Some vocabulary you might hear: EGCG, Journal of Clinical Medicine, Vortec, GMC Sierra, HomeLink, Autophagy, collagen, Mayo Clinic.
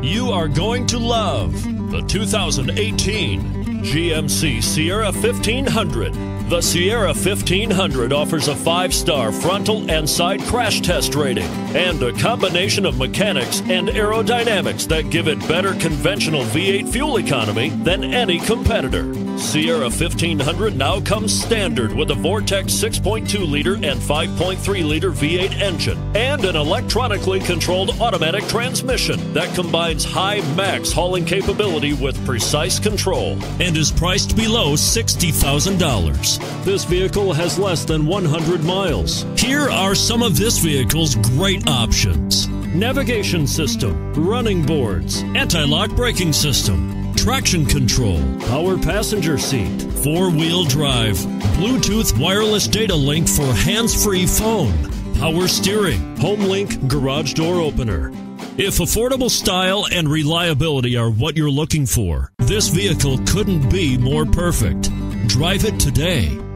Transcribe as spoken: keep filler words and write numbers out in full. You are going to love the two thousand eighteen G M C Sierra fifteen hundred. The Sierra fifteen hundred offers a five-star frontal and side crash test rating and a combination of mechanics and aerodynamics that give it better conventional V eight fuel economy than any competitor. Sierra fifteen hundred now comes standard with a Vortec six point two liter and five point three liter V eight engine and an electronically controlled automatic transmission that combines high max hauling capability with precise control and is priced below sixty thousand dollars. This vehicle has less than one hundred miles. Here are some of this vehicle's great options: navigation system, running boards, anti-lock braking system, traction control, power passenger seat, four-wheel drive, Bluetooth wireless data link for hands-free phone, power steering, HomeLink garage door opener. If affordable style and reliability are what you're looking for, this vehicle couldn't be more perfect. Drive it today.